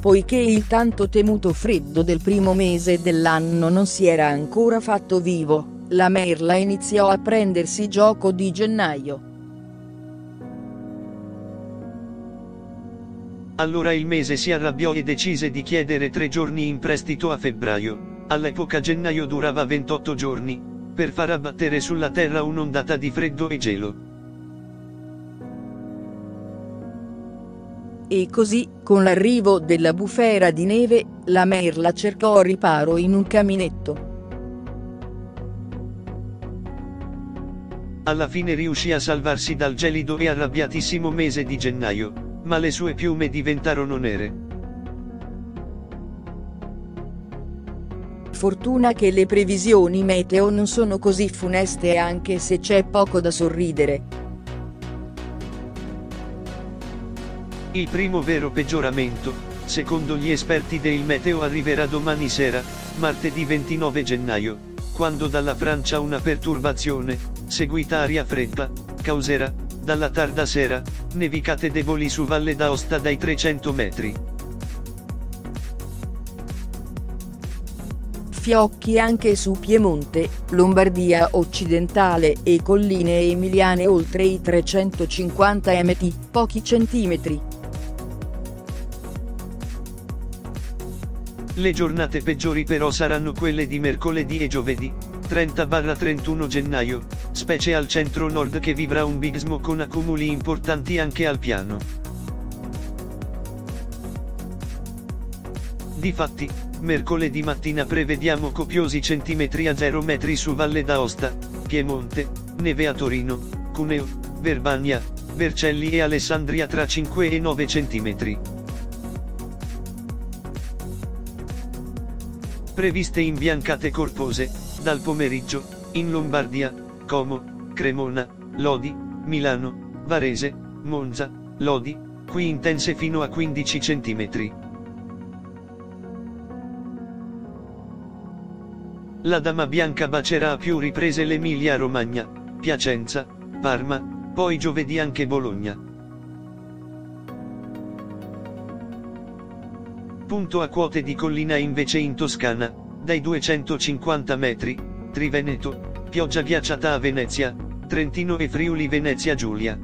poiché il tanto temuto freddo del primo mese dell'anno non si era ancora fatto vivo, la merla iniziò a prendersi gioco di gennaio. Allora il mese si arrabbiò e decise di chiedere 3 giorni in prestito a febbraio. All'epoca gennaio durava 28 giorni, per far abbattere sulla terra un'ondata di freddo e gelo. E così, con l'arrivo della bufera di neve, la merla cercò riparo in un caminetto. Alla fine riuscì a salvarsi dal gelido e arrabbiatissimo mese di gennaio, ma le sue piume diventarono nere. Fortuna che le previsioni meteo non sono così funeste, anche se c'è poco da sorridere. Il primo vero peggioramento, secondo gli esperti del meteo, arriverà domani sera, martedì 29 gennaio, quando dalla Francia una perturbazione, seguita a aria fredda, causerà, dalla tarda sera, nevicate deboli su Valle d'Aosta dai 300 metri. Fiocchi anche su Piemonte, Lombardia occidentale e colline emiliane oltre i 350 mt, pochi centimetri. Le giornate peggiori però saranno quelle di mercoledì e giovedì, 30-31 gennaio, specie al centro-nord, che vivrà un bismo con accumuli importanti anche al piano. Difatti, mercoledì mattina prevediamo copiosi centimetri a 0 metri su Valle d'Aosta, Piemonte, neve a Torino, Cuneo, Verbania, Vercelli e Alessandria tra 5 e 9 centimetri. Previste imbiancate corpose, dal pomeriggio, in Lombardia, Como, Cremona, Lodi, Milano, Varese, Monza, Lodi, qui intense fino a 15 cm. La dama bianca bacerà a più riprese l'Emilia-Romagna, Piacenza, Parma, poi giovedì anche Bologna. Punto a quote di collina invece in Toscana, dai 250 metri, Triveneto, pioggia ghiacciata a Venezia, Trentino e Friuli Venezia Giulia.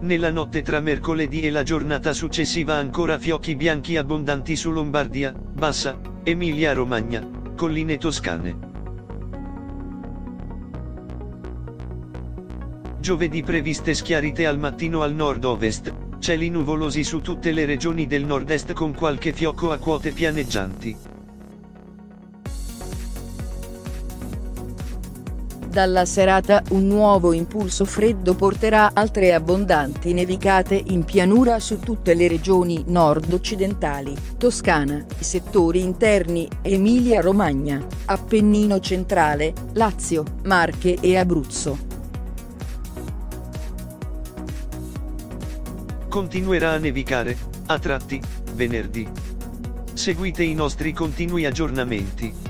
Nella notte tra mercoledì e la giornata successiva ancora fiocchi bianchi abbondanti su Lombardia, Bassa, Emilia Romagna, colline toscane. Giovedì previste schiarite al mattino al nord-ovest. Cieli nuvolosi su tutte le regioni del nord-est con qualche fiocco a quote pianeggianti. Dalla serata un nuovo impulso freddo porterà altre abbondanti nevicate in pianura su tutte le regioni nord-occidentali, Toscana, settori interni, Emilia-Romagna, Appennino centrale, Lazio, Marche e Abruzzo. Continuerà a nevicare, a tratti, venerdì. Seguite i nostri continui aggiornamenti.